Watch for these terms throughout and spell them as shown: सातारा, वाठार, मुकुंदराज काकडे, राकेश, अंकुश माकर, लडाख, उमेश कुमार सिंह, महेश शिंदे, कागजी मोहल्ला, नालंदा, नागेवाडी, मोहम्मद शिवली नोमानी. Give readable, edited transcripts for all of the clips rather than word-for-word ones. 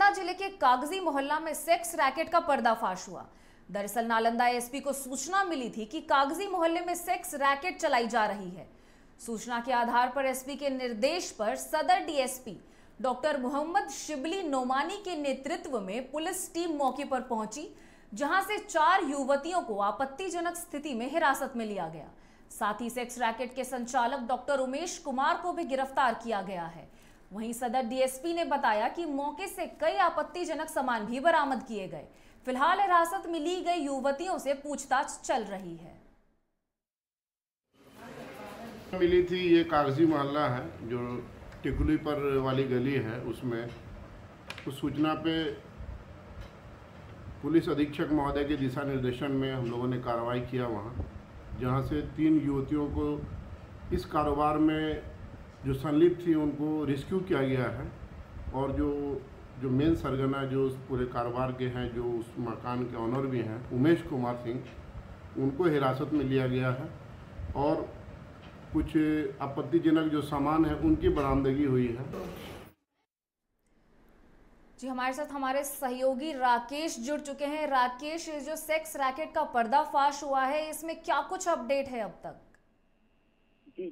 नालंदा जिले के कागजी मोहल्ला में सेक्स रैकेट का पर्दाफाश हुआ। दरअसल नालंदा एसपी को सूचना मिली थी कि कागजी मोहल्ले में सेक्स रैकेट चलाई जा रही है। सूचना के आधार पर एसपी के निर्देश पर सदर डीएसपी डॉक्टर मोहम्मद शिवली नोमानी के नेतृत्व में पुलिस टीम मौके पर पहुंची, जहां से 4 युवतियों को आपत्तिजनक स्थिति में हिरासत में लिया गया। साथ ही सेक्स रैकेट के संचालक डॉक्टर उमेश कुमार को भी गिरफ्तार किया गया है। वहीं सदर डीएसपी ने बताया कि मौके से कई आपत्तिजनक सामान भी बरामद किए गए। फिलहाल हिरासत में ली गई युवतियों से पूछताछ चल रही है। मिली थी ये कागजी मोहल्ला है, जो टिकुली पर वाली गली है, उसमें उस सूचना पे पुलिस अधीक्षक महोदय के दिशा निर्देशन में हम लोगों ने कार्रवाई किया वहाँ, जहाँ से 3 युवतियों को इस कारोबार में जो संलिप्त थी उनको रेस्क्यू किया गया है। और जो मेन सरगना जो उस पूरे कारोबार के हैं, जो उस मकान के ऑनर भी हैं, उमेश कुमार सिंह, उनको हिरासत में लिया गया है और कुछ आपत्तिजनक जो सामान है उनकी बरामदगी हुई है। जी, हमारे साथ हमारे सहयोगी राकेश जुड़ चुके हैं। राकेश, जो सेक्स रैकेट का पर्दाफाश हुआ है, इसमें क्या कुछ अपडेट है अब तक? जी,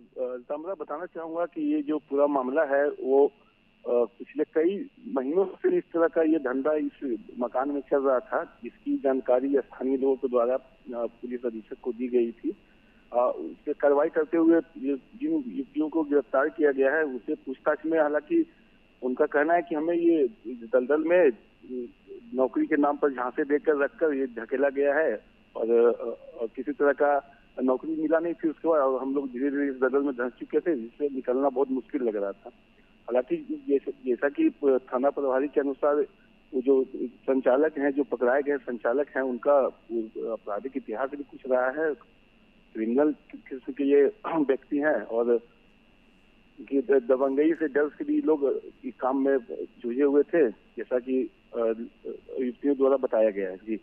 तमरा बताना चाहूँगा कि ये जो पूरा मामला है वो पिछले कई महीनों से इस तरह का ये धंधा इस मकान में चल रहा था, जिसकी जानकारी स्थानीय लोगों के द्वारा पुलिस अधीक्षक को दी गई थी। उस पर कार्रवाई करते हुए जिन युवतियों को गिरफ्तार किया गया है उनसे पूछताछ में, हालांकि उनका कहना है कि हमें ये दलदल में नौकरी के नाम पर झांसे देकर रखकर ये धकेला गया है और किसी तरह का नौकरी मिला नहीं थी। उसके बाद हम लोग धीरे धीरे इस दलदल में धंस चुके थे, जिससे निकलना बहुत मुश्किल लग रहा था। हालांकि जैसा कि थाना प्रभारी के अनुसार जो संचालक हैं, जो पकड़ाए गए संचालक हैं, उनका आपराधिक इतिहास भी कुछ रहा है। क्रिमिनल किस्म के ये व्यक्ति हैं और दबंगई से डर के भी लोग इस काम में जुड़े हुए थे, जैसा कि युवतियों द्वारा बताया गया है। जी,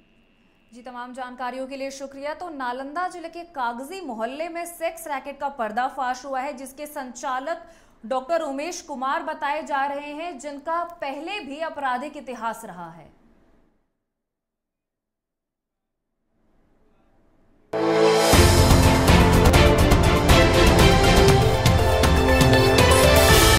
तमाम जानकारियों के लिए शुक्रिया। तो नालंदा जिले के कागजी मोहल्ले में सेक्स रैकेट का पर्दाफाश हुआ है, जिसके संचालक डॉक्टर उमेश कुमार बताए जा रहे हैं, जिनका पहले भी आपराधिक इतिहास रहा है।